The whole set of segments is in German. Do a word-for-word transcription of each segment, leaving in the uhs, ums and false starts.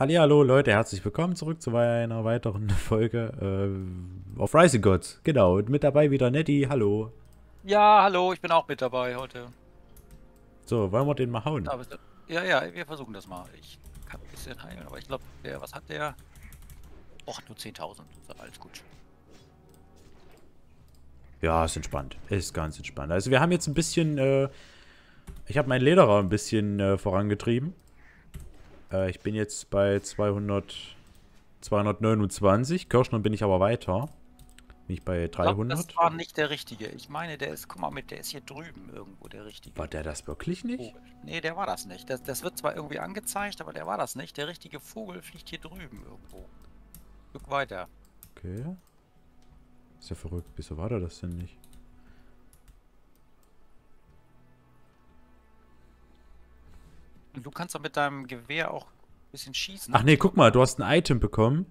Hallihallo Leute, herzlich willkommen zurück zu einer weiteren Folge äh, auf Rising Gods. Genau, und mit dabei wieder Nettie, hallo. Ja, hallo, ich bin auch mit dabei heute. So, wollen wir den mal hauen? Ja, ja, wir versuchen das mal. Ich kann ein bisschen heilen, aber ich glaube, der, was hat der? Och, nur zehntausend, alles gut. Ja, ist entspannt, ist ganz entspannt. Also wir haben jetzt ein bisschen, äh, ich habe meinen Lederer ein bisschen äh, vorangetrieben. Ich bin jetzt bei zweihundert, zweihundertneunundzwanzig. Kirschen bin ich aber weiter. Bin ich bei dreihundert. Ich glaub, das war nicht der richtige. Ich meine, der ist, guck mal mit, der ist hier drüben irgendwo der richtige. War der das wirklich nicht? Vogel. Nee, der war das nicht. Das, das wird zwar irgendwie angezeigt, aber der war das nicht. Der richtige Vogel fliegt hier drüben irgendwo. Ein Stück weiter. Okay. Ist ja verrückt. Wieso war der das denn nicht? Du kannst doch mit deinem Gewehr auch ein bisschen schießen. Ach nee, guck mal, du hast ein Item bekommen.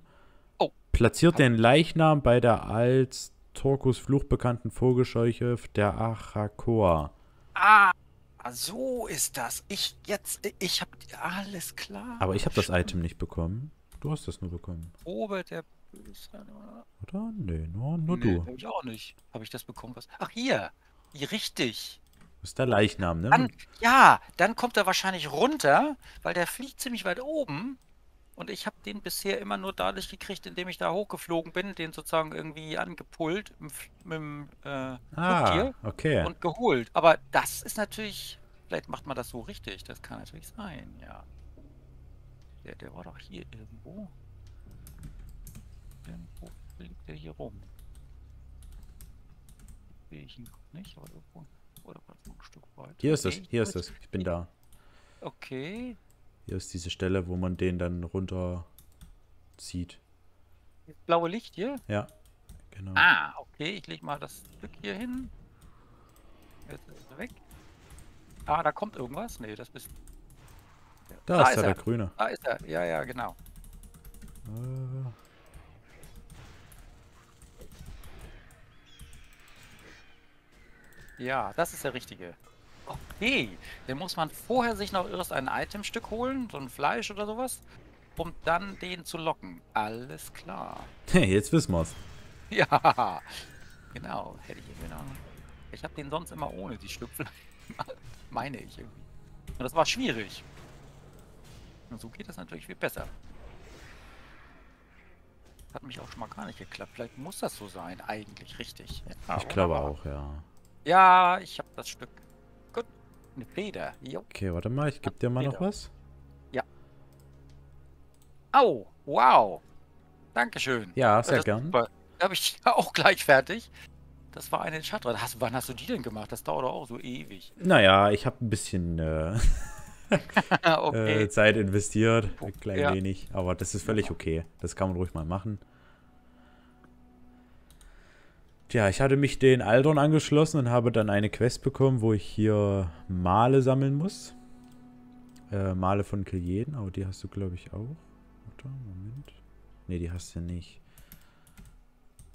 Oh. Platziert den Leichnam bei der als Torkus-Fluch bekannten Vogelscheuche der Achakoa. Ah, so ist das. Ich jetzt, ich hab, alles klar. Aber ich hab das Item nicht bekommen. Du hast das nur bekommen. Probe der Böse, oder? Nee, nur, nur nee, du. Hab ich auch nicht. Hab ich das bekommen? Was? Ach, hier. Hier, richtig. Das ist der Leichnam, ne? Dann, ja, dann kommt er wahrscheinlich runter, weil der fliegt ziemlich weit oben. Und ich habe den bisher immer nur dadurch gekriegt, indem ich da hochgeflogen bin, den sozusagen irgendwie angepult mit dem äh, ah, okay. Und geholt. Aber das ist natürlich, vielleicht macht man das so richtig, das kann natürlich sein, ja. Der, der war doch hier irgendwo. Irgendwo fliegt der hier rum. Sehe ich ihn nicht, aber irgendwo. Oder ein Stück weit. Hier ist es, hier ist es. Ich bin da. Okay. Hier ist diese Stelle, wo man den dann runter zieht. Das blaue Licht hier? Ja, genau. Ah, okay. Ich lege mal das Stück hier hin. Jetzt ist es weg. Ah, da kommt irgendwas. Nee, das bist... Da, da ist, ist er, der Grüne. Da ist er. Ja, ja, genau. Äh... Ja, das ist der richtige. Okay, dann muss man vorher sich noch erst ein Itemstück holen, so ein Fleisch oder sowas, um dann den zu locken. Alles klar. Hey, jetzt wissen wir's. Ja, genau. Hätte ich genau. Ich habe den sonst immer ohne die Stück Fleisch. Meine ich irgendwie. Und das war schwierig. Und so geht das natürlich viel besser. Hat mich auch schon mal gar nicht geklappt. Vielleicht muss das so sein, eigentlich richtig. Ja, ich glaube auch, ja. Ja, ich hab das Stück. Gut. Eine Feder. Jo. Okay, warte mal, ich geb dir mal Feder. Noch was. Ja. Au, wow. Dankeschön. Ja, sehr das gern. Habe ich auch gleich fertig. Das war eine in Schattrath. Hast, wann hast du die denn gemacht? Das dauert doch auch so ewig. Naja, ich hab ein bisschen äh, okay. äh, Zeit investiert. Ein klein ja. wenig. Aber das ist völlig okay. Das kann man ruhig mal machen. Tja, ich hatte mich den Aldor angeschlossen und habe dann eine Quest bekommen, wo ich hier Male sammeln muss. Äh, Male von Kilieden, aber die hast du, glaube ich, auch. Warte, Moment. Ne, die hast du nicht.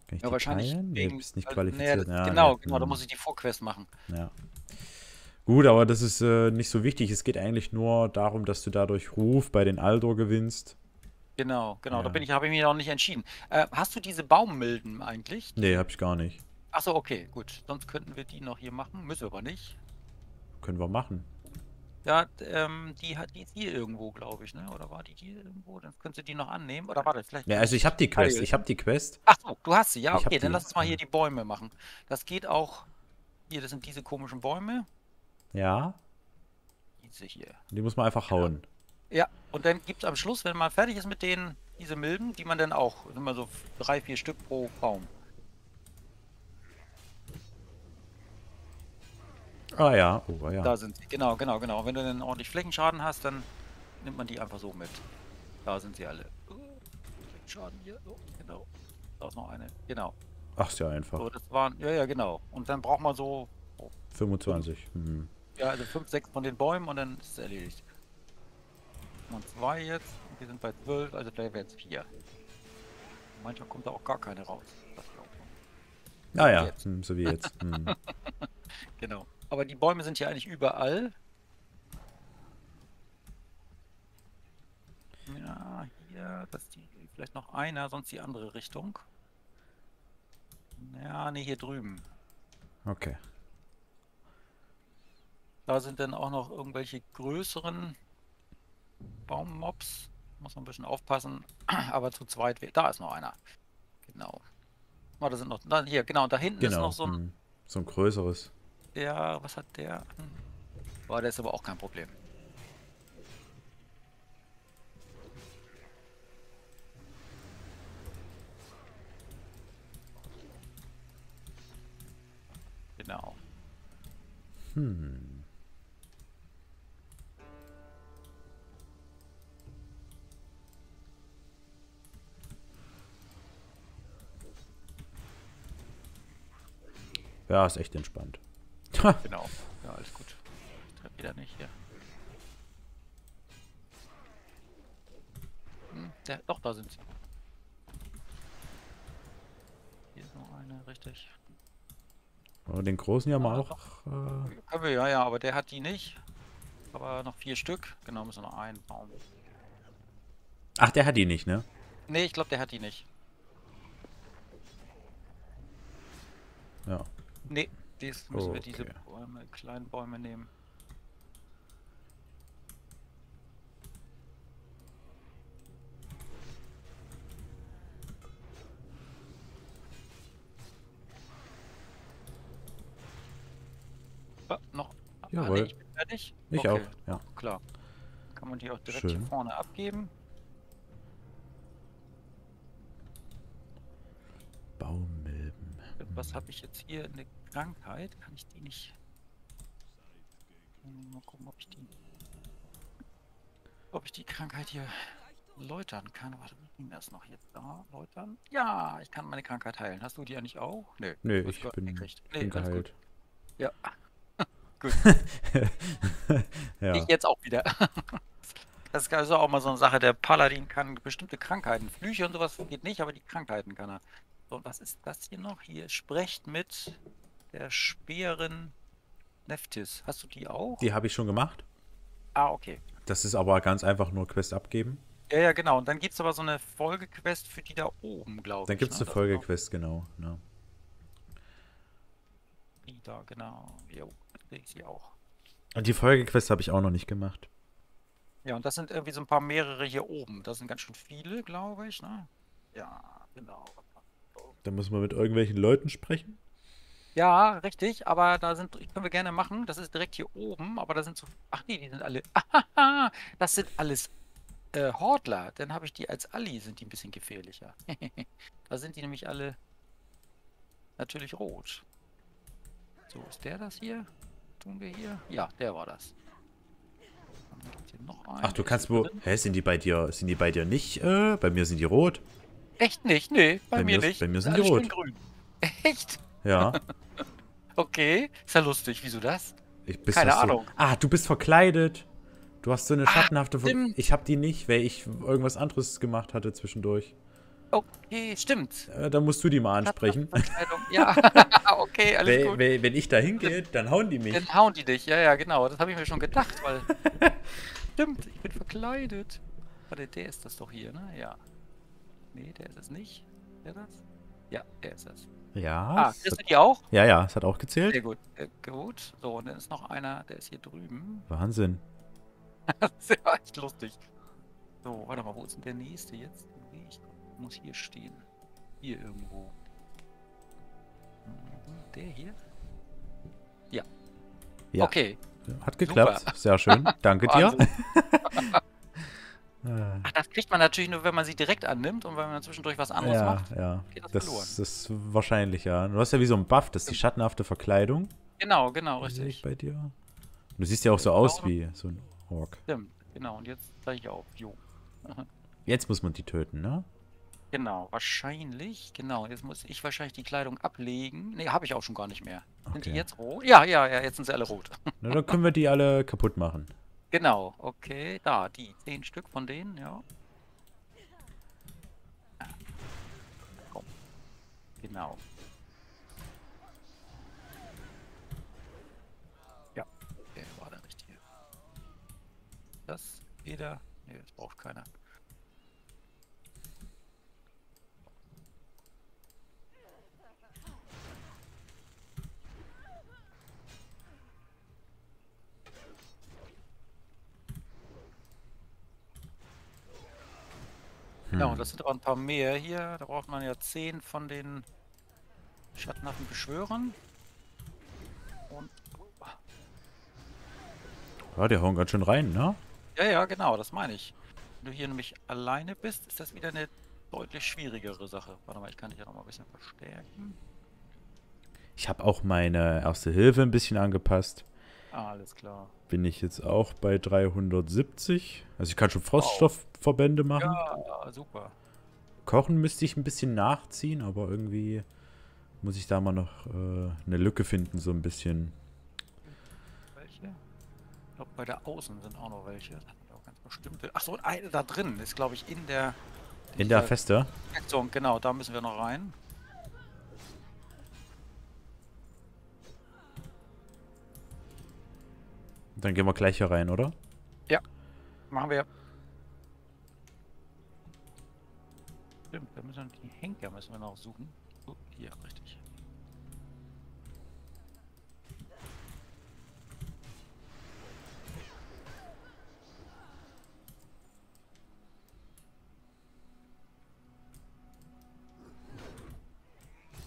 Kann ich ja, die wahrscheinlich teilen? Nee, du bist nicht also, qualifiziert. Nee, ja, genau, genau, da muss ich die Vorquest machen. Ja. Gut, aber das ist äh, nicht so wichtig. Es geht eigentlich nur darum, dass du dadurch Ruf bei den Aldor gewinnst. Genau, genau, ja. Da bin ich, habe ich mich noch nicht entschieden. Äh, hast du diese Baummilden eigentlich? Nee, habe ich gar nicht. Achso, okay, gut. Sonst könnten wir die noch hier machen, müssen wir aber nicht. Können wir machen. Ja, ähm, die hat die ist hier irgendwo, glaube ich, ne? Oder war die hier irgendwo? Dann könntest du die noch annehmen. Oder warte, vielleicht. Ja, also ich habe die Quest, ich habe die Quest. Achso, du hast sie, ja, okay, dann lass uns mal hier die Bäume machen. Das geht auch. Hier, das sind diese komischen Bäume. Ja. Diese hier. Die muss man einfach hauen. Genau. Ja, und dann gibt es am Schluss, wenn man fertig ist mit denen, diese Milben, die man dann auch, immer so drei, vier Stück pro Baum. Ah ja, oh ja. Da sind sie, genau, genau, genau. Und wenn du dann ordentlich Flächenschaden hast, dann nimmt man die einfach so mit. Da sind sie alle. Uh, Flächenschaden hier, oh, genau. Da ist noch eine, genau. Ach, ist ja einfach. So, das waren, ja, ja, genau. Und dann braucht man so... Oh, fünfundzwanzig. Mhm. Ja, also fünf, sechs von den Bäumen und dann ist es erledigt. Und zwei jetzt, wir sind bei zwölf, also da wären es vier. Manchmal kommt da auch gar keine raus. Naja, ah, hm, so wie jetzt. Hm. Genau. Aber die Bäume sind ja eigentlich überall. Ja, Ja, hier, das ist die, vielleicht noch einer, sonst die andere Richtung. Ja, ne, hier drüben. Okay. Da sind dann auch noch irgendwelche größeren Baummobs. Muss man ein bisschen aufpassen, aber zu zweit wird. Da ist noch einer. Genau. Oh, da sind noch. Da, hier, genau, da hinten genau. Ist noch so ein. So ein größeres. Ja, was hat der? Boah, der ist aber auch kein Problem. Genau. Hm. Ja, ist echt entspannt. Genau. Ja, alles gut. Ich treffe wieder nicht hier. Hm, der, doch, da sind sie. Hier ist noch eine, richtig. Aber den großen ja mal auch. Äh... Können wir, ja, ja, aber der hat die nicht. Aber noch vier Stück. Genau, müssen wir noch einen bauen. Ach, der hat die nicht, ne? Nee, ich glaube, der hat die nicht. Ja. Nee, dies müssen okay. wir diese Bäume, kleinen Bäume nehmen. Ah, noch. Jawohl. Ah, nee, ich bin fertig. Ich okay. auch, ja. Klar. Kann man die auch direkt Schön. hier vorne abgeben. Baummilben. Was habe ich jetzt hier? Eine Krankheit? Kann ich die nicht... Mal gucken, ob ich die... Ob ich die Krankheit hier läutern kann. Warte, wie ging das noch jetzt da? Läutern? Ja, ich kann meine Krankheit heilen. Hast du die ja nicht auch? Nö. Nö, ich bin, nee, ich bin ganz geheilt. Gut. Ja. Gut. Ja. Ich jetzt auch wieder. Das ist auch mal so eine Sache. Der Paladin kann bestimmte Krankheiten. Flüche und sowas geht nicht, aber die Krankheiten kann er. So, und was ist das hier noch? Hier, sprecht mit der Sphären Neftis. Hast du die auch? Die habe ich schon gemacht. Ah, okay. Das ist aber ganz einfach nur Quest abgeben. Ja, ja, genau. Und dann gibt es aber so eine Folgequest für die da oben, glaube ich. Dann gibt es eine Folgequest, genau. Ja. Die da, genau. Jo, kriege ich sie auch. Und die Folgequest habe ich auch noch nicht gemacht. Ja, und das sind irgendwie so ein paar mehrere hier oben. Das sind ganz schön viele, glaube ich, ne? Ja, genau. Da müssen wir mit irgendwelchen Leuten sprechen. Ja, richtig, aber da sind, können wir gerne machen. Das ist direkt hier oben, aber da sind so. Ach nee, die sind alle. Ah, das sind alles äh, Hortler. Dann habe ich die als Alli, sind die ein bisschen gefährlicher. Da sind die nämlich alle natürlich rot. So, ist der das hier? Tun wir hier? Ja, der war das. Dann gibt's hier noch einen. Ach, du kannst wo. Hä, sind die bei dir? Sind die bei dir nicht? Äh, bei mir sind die rot. Echt nicht? Nee, bei, bei mir ist, nicht. Bei mir sind die rot. Ich bin grün. Echt? Ja. Okay, ist ja lustig. Wieso das? Ich bist Keine Ahnung. So, ah, du bist verkleidet. Du hast so eine schattenhafte... Ah, ich hab die nicht, weil ich irgendwas anderes gemacht hatte zwischendurch. Okay, stimmt. Äh, dann musst du die mal ansprechen. Ja, okay, alles wenn, gut. Wenn, wenn ich da hingehe, dann hauen die mich. Dann hauen die dich, ja, ja, genau. Das habe ich mir schon gedacht, weil... Stimmt, ich bin verkleidet. Warte, der ist das doch hier, ne? Ja. Nee, der ist es nicht. Der das? Ja, der ist es. Ja. Ah, kriegst du die auch? Ja, ja, es hat auch gezählt. Sehr gut. Äh, gut. So, und dann ist noch einer, der ist hier drüben. Wahnsinn. Das ist ja echt lustig. So, warte mal, wo ist denn der nächste jetzt? Ich muss hier stehen. Hier irgendwo. Der hier? Ja. Ja. Okay. Hat geklappt. Super. Sehr schön. Danke dir. Ach, das kriegt man natürlich nur, wenn man sie direkt annimmt und wenn man zwischendurch was anderes ja, macht, ja. geht das, das verloren. Das ist wahrscheinlich, ja. Du hast ja wie so ein Buff, das ist die schattenhafte Verkleidung. Genau, genau, richtig. Bei dir. Du siehst ja auch so genau. aus wie so ein Ork. Stimmt, genau, und jetzt zeige ich auch. Jo. Jetzt muss man die töten, ne? Genau, wahrscheinlich, genau. Jetzt muss ich wahrscheinlich die Kleidung ablegen. Ne, habe ich auch schon gar nicht mehr. Okay. Sind die jetzt rot? Ja, ja, ja, jetzt sind sie alle rot. Na, dann können wir die alle kaputt machen. Genau, okay, da, die zehn Stück von denen, ja. Komm. Genau. Ja, der war der richtige. Das, jeder, ne, das braucht keiner. Ja, und das sind aber ein paar mehr hier. Da braucht man ja zehn von den Schattenhaften Beschwörern. Und ja, die hauen ganz schön rein, ne? Ja, ja, genau, das meine ich. Wenn du hier nämlich alleine bist, ist das wieder eine deutlich schwierigere Sache. Warte mal, ich kann dich ja noch mal ein bisschen verstärken. Ich habe auch meine Erste Hilfe ein bisschen angepasst. Ah, alles klar. Bin ich jetzt auch bei dreihundertsiebzig. Also ich kann schon Froststoffverbände wow. machen. Ja, super. Kochen müsste ich ein bisschen nachziehen, aber irgendwie muss ich da mal noch äh, eine Lücke finden, so ein bisschen. Welche? Ich glaube, bei der Außen sind auch noch welche. Auch ganz bestimmte. Ach so, eine da drin ist, glaube ich, in der... In, in der, der Feste? Aktion, genau, da müssen wir noch rein. Dann gehen wir gleich hier rein, oder? Ja, machen wir. Stimmt, wir müssen die Henker müssen wir noch suchen. Oh, hier, richtig.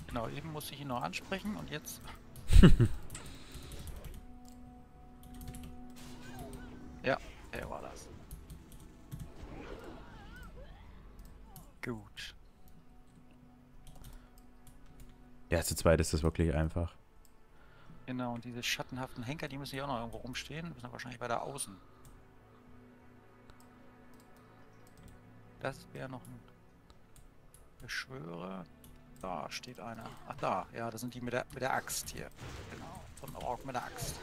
Genau, eben musste ich ihn noch ansprechen und jetzt... Ja, der war das. Gut. Ja, zu zweit ist das wirklich einfach. Genau, und diese schattenhaften Henker, die müssen hier auch noch irgendwo rumstehen. Die müssen wahrscheinlich bei der Außen. Das wäre noch ein Beschwörer. Da steht einer. Ach da, ja, das sind die mit der, mit der Axt hier. Genau, von der Ork mit der Axt.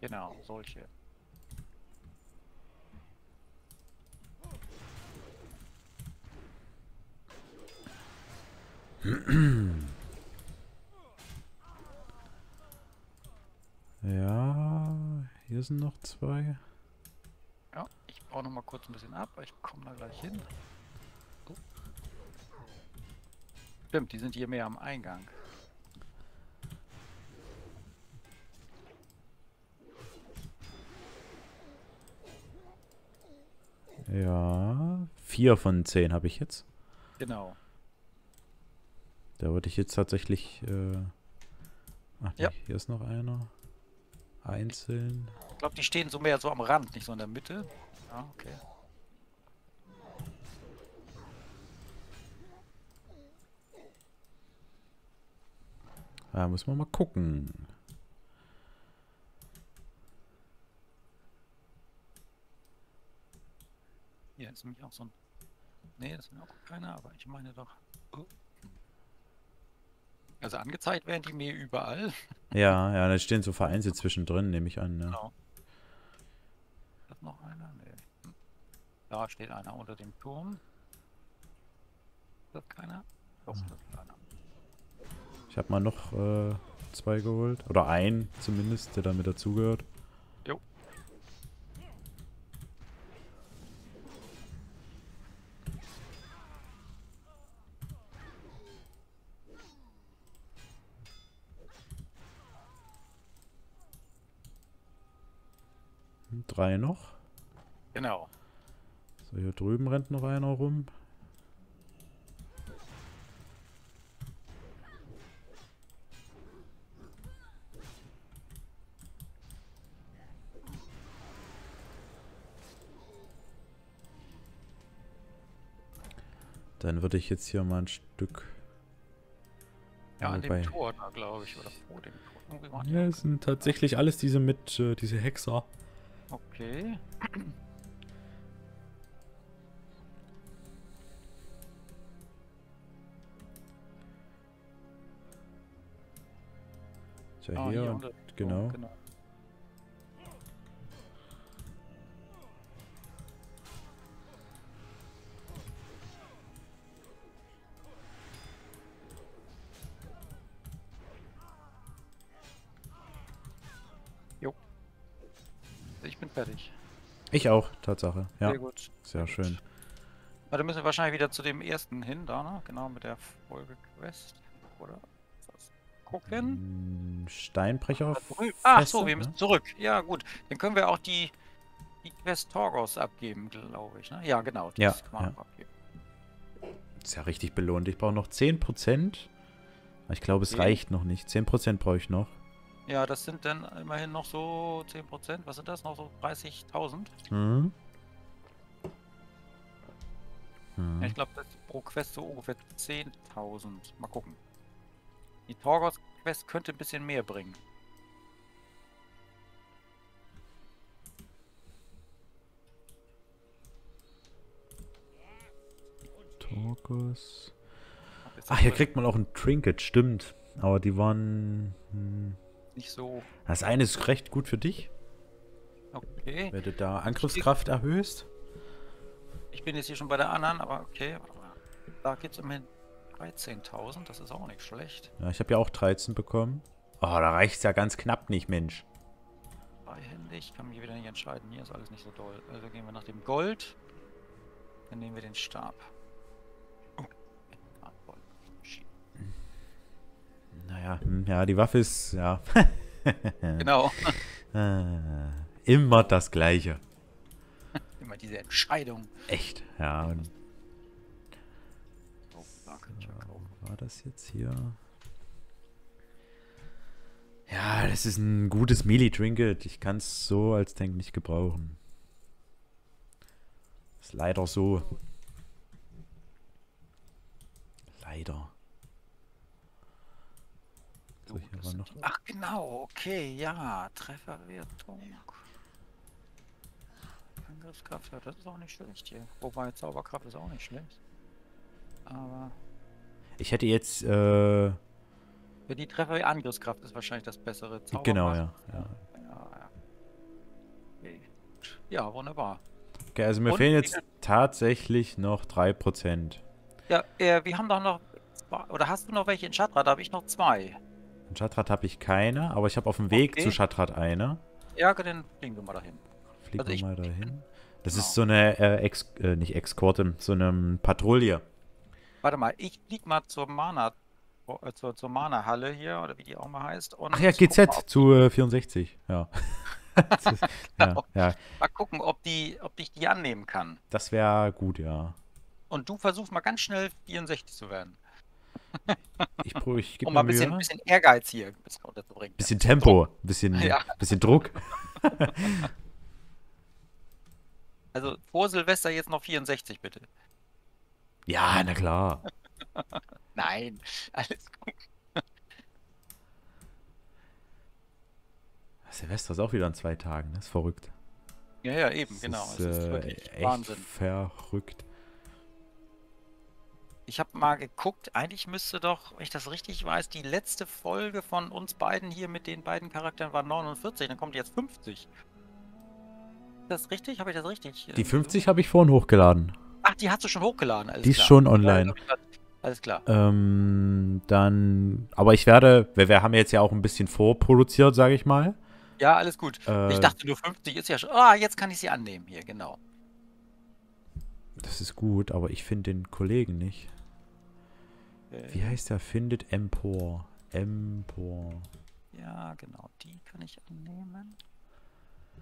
Genau, solche. Ja, hier sind noch zwei. Ja, ich baue noch mal kurz ein bisschen ab, aber ich komme da gleich hin. Oh. Stimmt, die sind hier mehr am Eingang. Ja, vier von zehn habe ich jetzt. Genau. Da würde ich jetzt tatsächlich... Äh Ach, ja. Hier ist noch einer. Einzeln. Ich glaube, die stehen so mehr so am Rand, nicht so in der Mitte. Ja, okay. Da muss man mal gucken. Hier ist nämlich auch so ein... Ne, das sind auch keiner, aber ich meine doch... Oh. Also angezeigt werden die mir überall. Ja, ja, da stehen so vereinzelt zwischendrin, nehme ich an. Ne? Genau. Ist das noch einer? Ne. Da steht einer unter dem Turm. Ist das keiner? Doch, hm. Das ist einer. Ich habe mal noch äh, zwei geholt. Oder einen zumindest, der damit dazugehört. Jo. Drei noch. Genau. So, hier drüben rennt noch einer rum. Dann würde ich jetzt hier mal ein Stück... Ja, an dem Tor da, glaube ich, oder vor dem Tor. Ja, es sind tatsächlich alles diese mit, äh, diese Hexer. Okay. Tja, ah, hier, hier und, genau. genau. Fertig. Ich auch, Tatsache. Ja. Sehr gut. Sehr schön. Aber dann müssen wir wahrscheinlich wieder zu dem ersten hin, da, ne? Genau, mit der Folgequest, oder? gucken. Steinbrecher. Ach so, wir müssen zurück. Ja, gut. Dann können wir auch die, die Quest Torgos abgeben, glaube ich. Ne? Ja, genau. Das ja, kann man ja. abgeben. Ist ja richtig belohnt. Ich brauche noch zehn Prozent. Ich glaube, es okay. reicht noch nicht. zehn Prozent brauche ich noch. Ja, das sind dann immerhin noch so zehn Prozent. Was sind das? Noch so dreißigtausend? Mhm. Mhm. Ich glaube, das ist pro Quest so ungefähr zehntausend. Mal gucken. Die Torgos-Quest könnte ein bisschen mehr bringen. Torkus... Ach, hier kriegt man auch ein Trinket, stimmt. Aber die waren... Hm. Nicht so... Das eine ist recht gut für dich. Okay. Wenn du da Angriffskraft ich erhöhst. Ich bin jetzt hier schon bei der anderen, aber okay. Da geht es immerhin dreizehntausend, das ist auch nicht schlecht. Ja, ich habe ja auch dreizehn bekommen. Oh, da reicht es ja ganz knapp nicht, Mensch. Beihändig, kann mich wieder nicht entscheiden. Hier ist alles nicht so doll. Also gehen wir nach dem Gold. Dann nehmen wir den Stab. Naja, ja, die Waffe ist, ja. Genau. Immer das Gleiche. Immer diese Entscheidung. Echt, ja. Und oh, danke, so, war das jetzt hier? Ja, das ist ein gutes Melee-Trinket. Ich kann es so als Tank nicht gebrauchen. Ist leider so. Leider. So, hier war noch. Ach genau, okay, ja, Trefferwertung. Angriffskraft, ja, das ist auch nicht schlecht hier. Wobei Zauberkraft ist auch nicht schlecht. Aber... Ich hätte jetzt, äh... Für die Treffer Angriffskraft ist wahrscheinlich das bessere Zauberkraft. Genau, ja. Ja, ja, ja. Okay. Ja, wunderbar. Okay, also mir Und fehlen jetzt tatsächlich noch drei Prozent. Ja, äh, wir haben doch noch... Oder hast du noch welche in Schattrath? Da habe ich noch zwei. In Schattrath habe ich keine, aber ich habe auf dem Weg okay. zu Schattrath eine. Ja, dann fliegen wir mal dahin. Fliegen also wir mal dahin. Das genau. ist so eine, äh, Ex äh, nicht Exkorte, so eine Patrouille. Warte mal, ich flieg mal zur Mana, äh, zur, zur Mana Halle hier, oder wie die auch mal heißt. Und Ach ja, G Z zu äh, vierundsechzig, ja. ist, genau. ja, ja. Mal gucken, ob, die, ob ich die annehmen kann. Das wäre gut, ja. Und du versuchst mal ganz schnell vierundsechzig zu werden. Ich, ich gebe um mal ein bisschen, bisschen Ehrgeiz hier ein bisschen unterzubringen. Bisschen Tempo, ein bisschen, ja. bisschen Druck. Also vor Silvester jetzt noch vierundsechzig, bitte. Ja, na klar. Nein, alles gut. Silvester ist auch wieder in zwei Tagen, das ist verrückt. Ja, ja, eben, das genau. Ist, es ist wirklich äh, echt Wahnsinn. Verrückt. Ich habe mal geguckt, eigentlich müsste doch, wenn ich das richtig weiß, die letzte Folge von uns beiden hier mit den beiden Charakteren war neunundvierzig, dann kommt jetzt fünfzig. Ist das richtig? Habe ich das richtig? Die fünfzig habe ich vorhin hochgeladen. Ach, die hast du schon hochgeladen? Alles die ist klar. schon online. Alles klar. Ähm, dann, aber ich werde, wir, wir haben jetzt ja auch ein bisschen vorproduziert, sage ich mal. Ja, alles gut. Äh, ich dachte nur fünfzig ist ja schon, ah, jetzt kann ich sie annehmen hier, genau. Das ist gut, aber ich finde den Kollegen nicht. Äh. Wie heißt der? Findet Empor. Empor. Ja, genau. Die kann ich annehmen.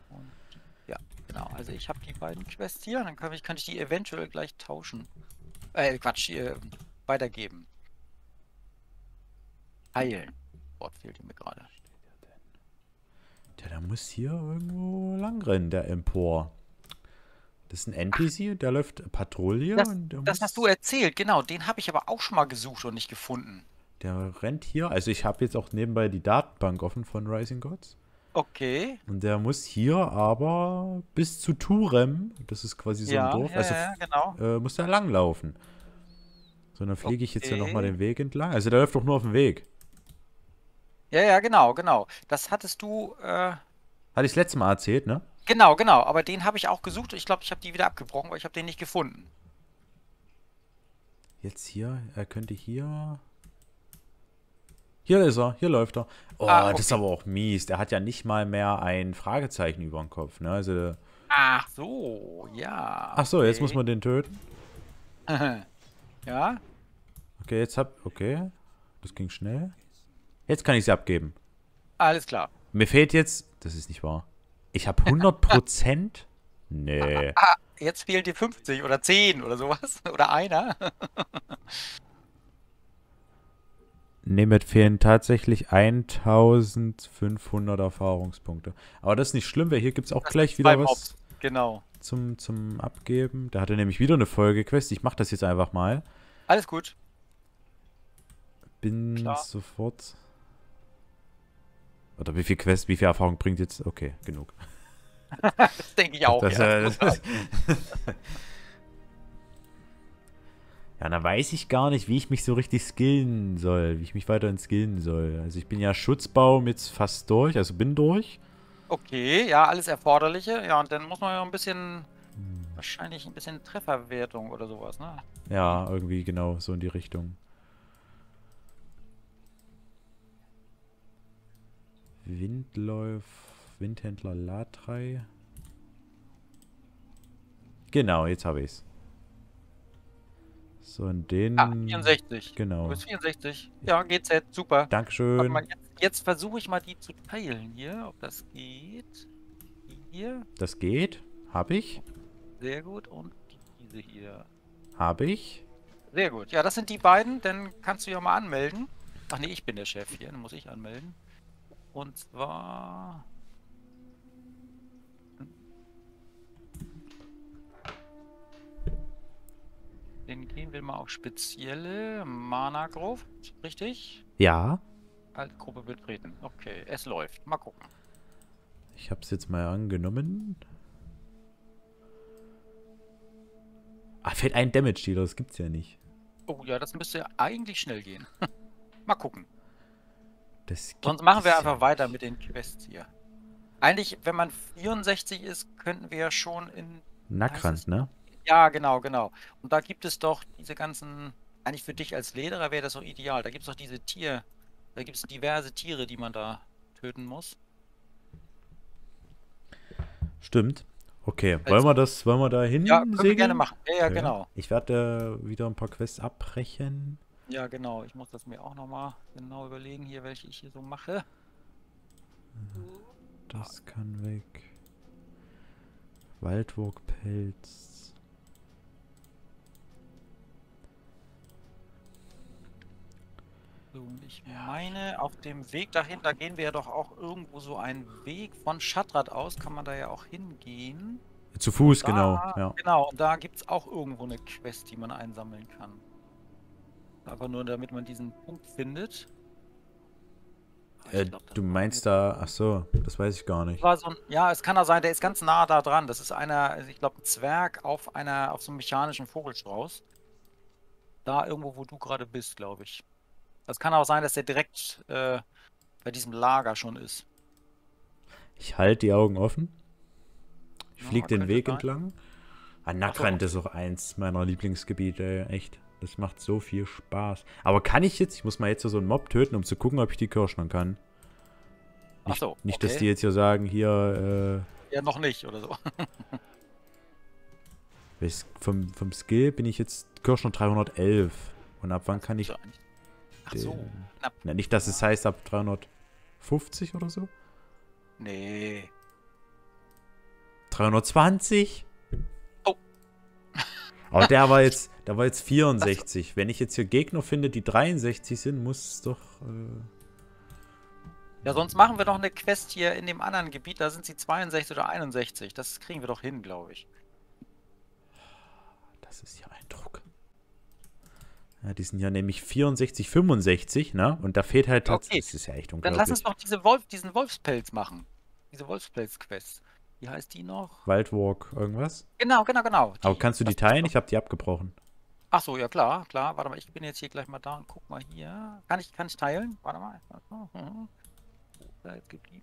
Und, ja, genau. Also ich habe die beiden Quests hier. Dann kann ich, kann ich die eventuell gleich tauschen. Äh, Quatsch. Äh, weitergeben. Heilen. Wort fehlt mir gerade. Ja, der muss hier irgendwo langrennen, der Empor. Das ist ein N P C, ach, der läuft Patrouille. Das, und der das hast du erzählt, genau. Den habe ich aber auch schon mal gesucht und nicht gefunden. Der rennt hier. Also ich habe jetzt auch nebenbei die Datenbank offen von Rising Gods. Okay. Und der muss hier aber bis zu Turem, das ist quasi so ja, ein Dorf, ja, also, ja, genau. äh, muss da langlaufen. So, dann fliege okay. ich jetzt ja nochmal den Weg entlang. Also der läuft doch nur auf dem Weg. Ja, ja, genau, genau. Das hattest du... Äh... Hatte ich das letzte Mal erzählt, ne? Genau, genau, aber den habe ich auch gesucht. Ich glaube, ich habe die wieder abgebrochen, weil ich habe den nicht gefunden. Jetzt hier, er könnte hier... Hier ist er, hier läuft er. Oh, ah, okay. Das ist aber auch mies. Der hat ja nicht mal mehr ein Fragezeichen über den Kopf, ne? Also, ach so, ja. Ach so, okay. Jetzt muss man den töten. Ja. Okay, jetzt hab... Okay, das ging schnell. Jetzt kann ich sie abgeben. Alles klar. Mir fehlt jetzt... Das ist nicht wahr. Ich habe hundert Prozent? Nee. Ah, jetzt fehlen dir fünfzig oder zehn oder sowas. Oder einer. Ne, mir fehlen tatsächlich eintausendfünfhundert Erfahrungspunkte. Aber das ist nicht schlimm, weil hier gibt es auch das gleich wieder was Ops. Genau. Zum, zum Abgeben. Da hat er nämlich wieder eine Folgequest. Ich mache das jetzt einfach mal. Alles gut. Bin klar. Sofort... Oder wie viel Quest, wie viel Erfahrung bringt jetzt? Okay, genug. Das denke ich auch. Das, ja, das das ja, dann weiß ich gar nicht, wie ich mich so richtig skillen soll. Wie ich mich weiterhin skillen soll. Also ich bin ja Schutzbaum jetzt fast durch, also bin durch. Okay, ja, alles Erforderliche. Ja, und dann muss man ja ein bisschen, hm. wahrscheinlich ein bisschen Trefferwertung oder sowas, ne? Ja, irgendwie genau, so in die Richtung. Windläuf, Windhändler Latrei. Genau, jetzt habe ich es. So, in den... Ah, vierundsechzig. Genau. Du bist vierundsechzig. Ja, G Z, super. Dankeschön. Mal, jetzt jetzt versuche ich mal, die zu teilen hier, ob das geht. Hier. Das geht. Habe ich. Sehr gut. Und diese hier. Habe ich. Sehr gut. Ja, das sind die beiden. Dann kannst du ja mal anmelden. Ach nee, ich bin der Chef hier. Dann muss ich anmelden. Und zwar... Den gehen wir mal auf spezielle Mana Grove, richtig? Ja. Als Gruppe betreten. Okay, es läuft. Mal gucken. Ich hab's jetzt mal angenommen. Ah, fehlt ein Damage Dealer, das gibt's ja nicht. Oh ja, das müsste ja eigentlich schnell gehen. Mal gucken. Sonst machen wir einfach weiter mit den Quests hier. Eigentlich, wenn man vierundsechzig ist, könnten wir ja schon in... Nagrand, ne? Ja, genau, genau. Und da gibt es doch diese ganzen... Eigentlich für dich als Lederer wäre das so ideal. Da gibt es doch diese Tier... Da gibt es diverse Tiere, die man da töten muss. Stimmt. Okay, also, wollen wir das... Wollen wir da hin? Ja, können wir gerne machen. Ja, ja, okay. Genau. Ich werde äh, wieder ein paar Quests abbrechen. Ja, genau. Ich muss das mir auch nochmal genau überlegen, hier, welche ich hier so mache. Das kann weg. Waldwurkpelz. So, und ich meine, auf dem Weg dahin, da gehen wir ja doch auch irgendwo so einen Weg von Schattrath aus, kann man da ja auch hingehen. Zu Fuß, da, genau. Ja. Genau, und da gibt es auch irgendwo eine Quest, die man einsammeln kann. Einfach nur, damit man diesen Punkt findet. Äh, glaub, du meinst da... Ach so, das weiß ich gar nicht. War so ein, ja, es kann da sein, der ist ganz nah da dran. Das ist einer, ich glaube, ein Zwerg auf einer, auf so einem mechanischen Vogelstrauß. Da irgendwo, wo du gerade bist, glaube ich. Das kann auch sein, dass der direkt äh, bei diesem Lager schon ist. Ich halte die Augen offen. Ich fliege ja, den Weg sein. entlang. Ah, Nagrand ist auch eins meiner Lieblingsgebiete, echt. Das macht so viel Spaß. Aber kann ich jetzt, ich muss mal jetzt so einen Mob töten, um zu gucken, ob ich die Kirschen kann. Nicht, Ach so, okay. Nicht, dass die jetzt hier sagen, hier... Äh, ja, noch nicht, oder so. vom, vom Skill bin ich jetzt Kirschen dreihundertelf. Und ab wann kann ich... Ach so. Den, na, nicht, dass es heißt, ab dreihundertfünfzig oder so? Nee. dreihundertzwanzig? Oh. Aber der war jetzt... Da war jetzt vierundsechzig. Wenn ich jetzt hier Gegner finde, die dreiundsechzig sind, muss es doch... Äh ja, sonst machen wir doch eine Quest hier in dem anderen Gebiet. Da sind sie zweiundsechzig oder einundsechzig. Das kriegen wir doch hin, glaube ich. Das ist ja ein Druck. Ja, die sind ja nämlich vierundsechzig, fünfundsechzig, ne? Und da fehlt halt... Okay. Das ist ja echt unglaublich. Dann lass uns doch diese Wolf, diesen Wolfspelz machen. Diese Wolfspelz-Quest. Wie heißt die noch? Waldwalk irgendwas? Genau, genau, genau. Die, Aber kannst du die teilen? Ich habe die abgebrochen. Ach so, ja klar, klar. Warte mal, ich bin jetzt hier gleich mal da und guck mal hier. Kann ich, kann ich teilen? Warte mal. Da ist geblieben.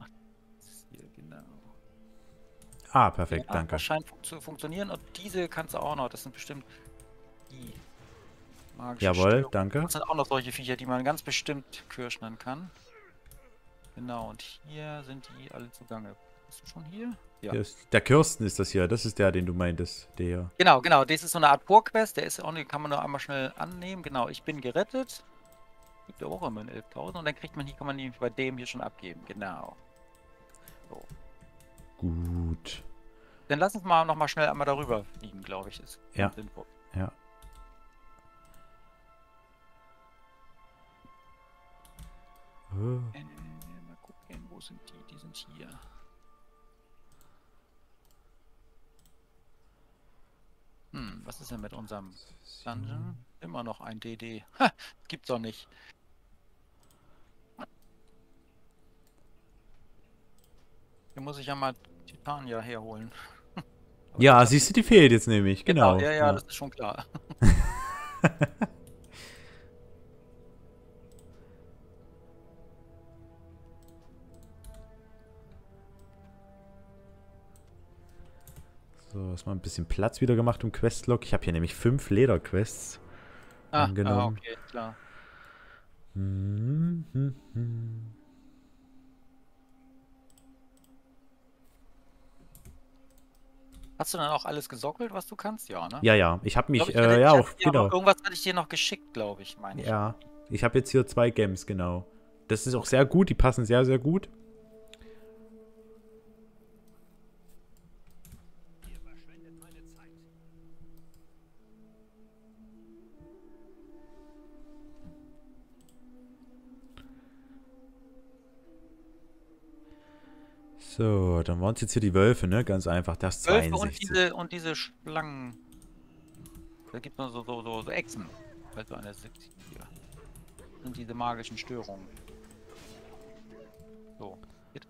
Ach, das ist hier, genau. Ah, perfekt, ja, danke. Das scheint zu funktionieren. Und diese kannst du auch noch. Das sind bestimmt die magische Jawohl, Störung. danke. Das sind auch noch solche Viecher, die man ganz bestimmt kirschnern kann. Genau, und hier sind die alle zugange. Bist du schon hier? Ja. Hier ist, der Kirschen ist das hier, das ist der, den du meintest. Der. Genau, genau, das ist so eine Art Burgquest, der ist auch nicht, kann man nur einmal schnell annehmen. Genau, ich bin gerettet. Gibt ja auch immer elftausend und dann kriegt man hier, kann man die bei dem hier schon abgeben, genau. So. Gut. Dann lass uns mal nochmal schnell einmal darüber fliegen, glaube ich, ist ja sinnvoll. Ja. Oh. Mal gucken, wo sind die? Die sind hier. Hm, was ist denn mit unserem Dungeon? Immer noch ein D D. Ha, gibt's doch nicht. Hier muss ich ja mal Titania herholen. Aber ja, siehst du, die fehlt jetzt nämlich, genau. genau. Ja, ja, ja, das ist schon klar. So, erstmal ein bisschen Platz wieder gemacht im Questlog. Ich habe hier nämlich fünf Lederquests angenommen. Ah, okay, klar. Hm, hm, hm. Hast du dann auch alles gesockelt, was du kannst? Ja, ne? Ja, ja. Ich habe mich, ich glaub, ich äh, ja, auch wieder. Irgendwas hatte ich dir noch geschickt, glaube ich, meine ich. Ja, ich habe jetzt hier zwei Gems, genau. Das ist auch sehr gut, die passen sehr, sehr gut. So, dann waren es jetzt hier die Wölfe, ne? Ganz einfach. Das Wölfe und diese, und diese Schlangen. Da gibt es noch so, so, so, so Echsen. Also an der siebzig hier. Und diese magischen Störungen. So. Bitte.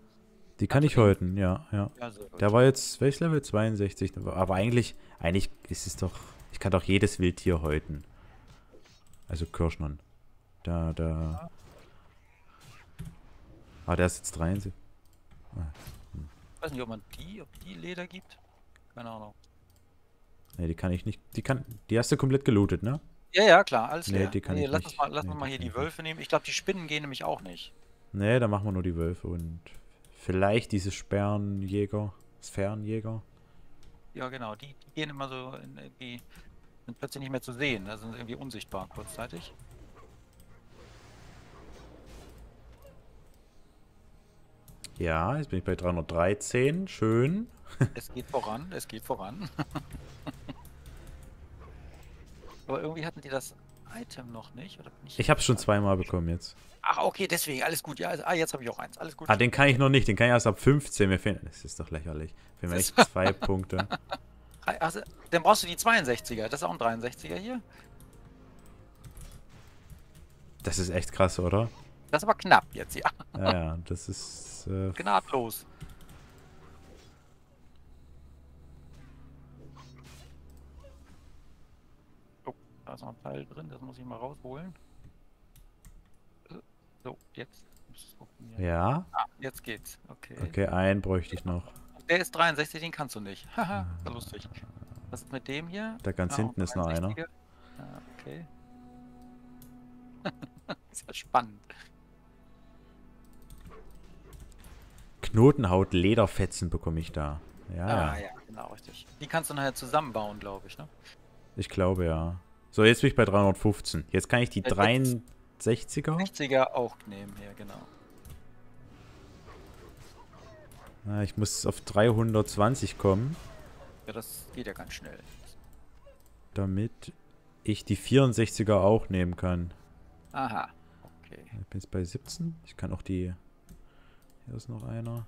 Die kann ich häuten, ja, ja. Ja, so, der war jetzt, welches Level? zweiundsechzig. Aber eigentlich, eigentlich ist es doch, ich kann doch jedes Wildtier häuten. Also Kirschen. Da, da. Ah, der ist jetzt dreiundsechzig. Ah. Ich weiß nicht, ob man die, ob die Leder gibt. Keine Ahnung. Ne, die kann ich nicht. Die kann. Die hast du komplett gelootet, ne? Ja, ja, klar, alles klar. Nee, die kann nee, ich lass nicht. Mal, lass nee, uns mal hier die Wölfe nehmen. Ich glaube, die Spinnen gehen nämlich auch nicht. Ne, da machen wir nur die Wölfe und vielleicht diese Sphärenjäger. Sphärenjäger. Ja, genau. Die, die gehen immer so in, die sind plötzlich nicht mehr zu sehen. Da sind irgendwie unsichtbar kurzzeitig. Ja, jetzt bin ich bei dreihundertdreizehn. Schön. Es geht voran, es geht voran. Aber irgendwie hatten die das Item noch nicht. Oder nicht? Ich habe es schon zweimal bekommen jetzt. Ach, okay, deswegen, alles gut. Ja, also, ah, jetzt habe ich auch eins. Alles gut. Ah, den kann ich noch nicht. Den kann ich erst ab fünfzehn. Mir fehlen. Das ist doch lächerlich. Mir fehlen echt zwei Punkte. Also, dann brauchst du die zweiundsechziger. Das ist auch ein dreiundsechziger hier. Das ist echt krass, oder? Das ist aber knapp jetzt, ja. Ja, ja, das ist... Äh, gnadlos. Oh, da ist noch ein Teil drin, das muss ich mal rausholen. So, jetzt. Ja? Ah, jetzt geht's. Okay. Okay, einen bräuchte ich noch. Der ist dreiundsechzig, den kannst du nicht. Haha, lustig. Was ist mit dem hier? Da ganz genau, hinten ist noch einer. Ah, okay. Ist ja spannend. Knotenhaut, Lederfetzen bekomme ich da. Ja, ah, ja, genau, richtig. Die kannst du nachher zusammenbauen, glaube ich, ne? Ich glaube, ja. So, jetzt bin ich bei dreihundertfünfzehn. Jetzt kann ich die dreiundsechziger? sechziger auch nehmen, ja, genau. Na, ich muss auf dreihundertzwanzig kommen. Ja, das geht ja ganz schnell. Damit ich die vierundsechziger auch nehmen kann. Aha, okay. Ich bin jetzt bei siebzehn. Ich kann auch die... Hier ist noch einer.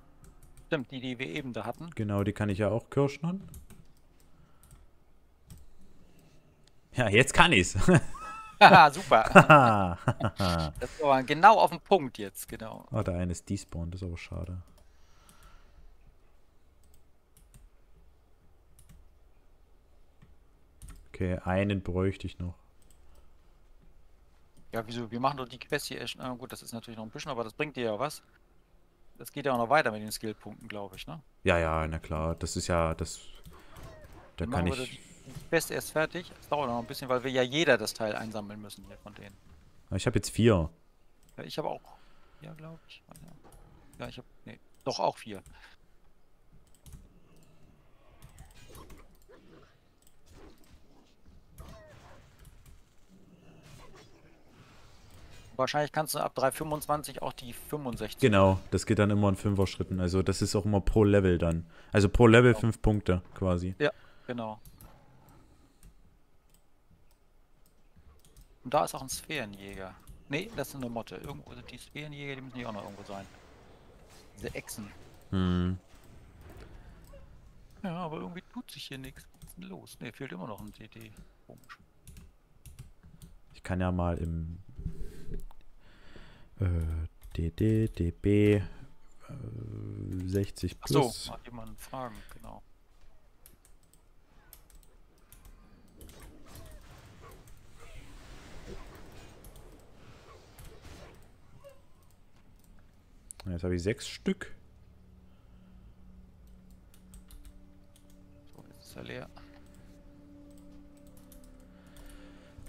Stimmt, die, die wir eben da hatten. Genau, die kann ich ja auch kirschen. Ja, jetzt kann ich's. Haha, super. Das war genau auf den Punkt jetzt, genau. Oh, der eine ist despawned, das ist aber schade. Okay, einen bräuchte ich noch. Ja, wieso? Wir machen doch die Quest hier erst. Na gut, das ist natürlich noch ein bisschen, aber das bringt dir ja was. Das geht ja auch noch weiter mit den Skillpunkten, glaube ich, ne? Ja, ja, na klar. Das ist ja das. Da kann ich. Die Quest erst fertig. Das dauert noch ein bisschen, weil wir ja jeder das Teil einsammeln müssen hier von denen. Ich habe jetzt vier. Ja, ich habe auch. Ja, glaube ich. Ja, ich habe. Nee, doch auch vier. Wahrscheinlich kannst du ab drei Komma fünfundzwanzig auch die fünfundsechzig. Genau, das geht dann immer in Fünfer-Schritten. Also das ist auch immer pro Level dann. Also pro Level fünf genau. Punkte quasi. Ja, genau. Und da ist auch ein Sphärenjäger. Ne, das ist eine Motte. Irgendwo sind die Sphärenjäger, die müssen hier auch noch irgendwo sein. Diese Echsen. Hm. Ja, aber irgendwie tut sich hier nichts. Was ist denn los? Ne, fehlt immer noch ein D D. Komisch. Ich kann ja mal im äh, D D, D B äh, sechzig plus. Ach so, mal jemanden fragen, genau. Jetzt habe ich sechs Stück. So, jetzt ist er leer.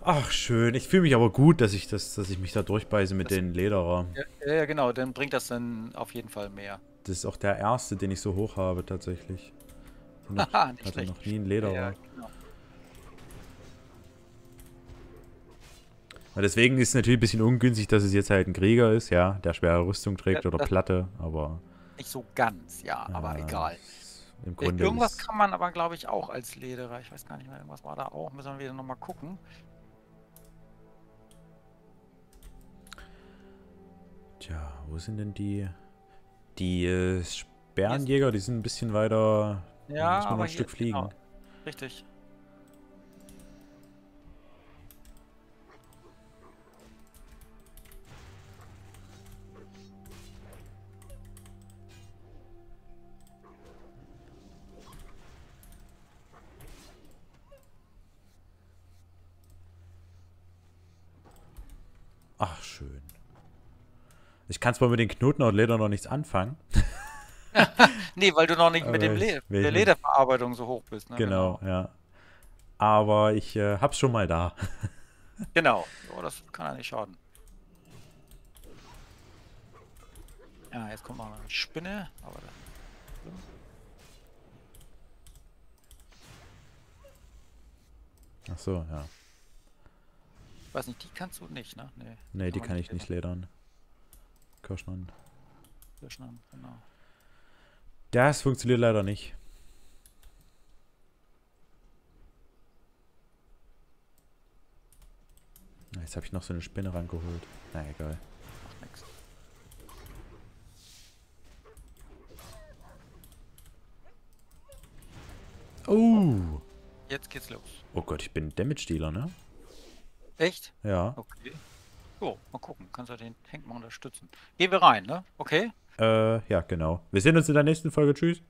Ach schön, ich fühle mich aber gut, dass ich das, dass ich mich da durchbeiße mit das, den Lederer. Ja, ja genau, dann bringt das dann auf jeden Fall mehr. Das ist auch der erste, den ich so hoch habe tatsächlich. Ich hatte noch, hatte noch nie einen Lederer. Ja, genau. Und deswegen ist es natürlich ein bisschen ungünstig, dass es jetzt halt ein Krieger ist, ja, der schwere Rüstung trägt ja, oder Platte, aber... Nicht so ganz, ja, ja aber egal. Im Grunde irgendwas kann man aber, glaube ich, auch als Lederer, ich weiß gar nicht mehr, irgendwas war da auch, müssen wir wieder nochmal gucken. Tja, wo sind denn die... Die äh, Sphärenjäger, die sind ein bisschen weiter... Ja, muss man noch ein Stück fliegen. Genau. Richtig. Ach, schön. Ich kann zwar mit den Knotenhaut-Leder noch nichts anfangen. Nee, weil du noch nicht mit dem Le der Lederverarbeitung so hoch bist. Ne? Genau, genau, ja. Aber ich äh, hab's schon mal da. Genau. Oh, das kann ja nicht schaden. Ja, jetzt kommt mal eine Spinne. Aber dann... Ach so, ja. Ich weiß nicht, die kannst du nicht, ne? Nee, nee die kann ich nicht ledern. Kirschen. Kirschen, genau. Das funktioniert leider nicht. Jetzt habe ich noch so eine Spinne rangeholt. Na egal. Macht nix. Oh! Jetzt geht's los. Oh Gott, ich bin Damage-Dealer, ne? Echt? Ja. Okay. So, mal gucken. Kannst du den Tank mal unterstützen? Gehen wir rein, ne? Okay? Äh, ja, genau. Wir sehen uns in der nächsten Folge. Tschüss.